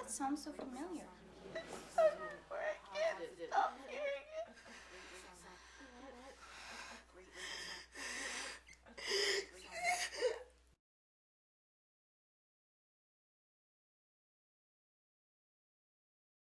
That sounds so familiar. I'm so I can't stop here.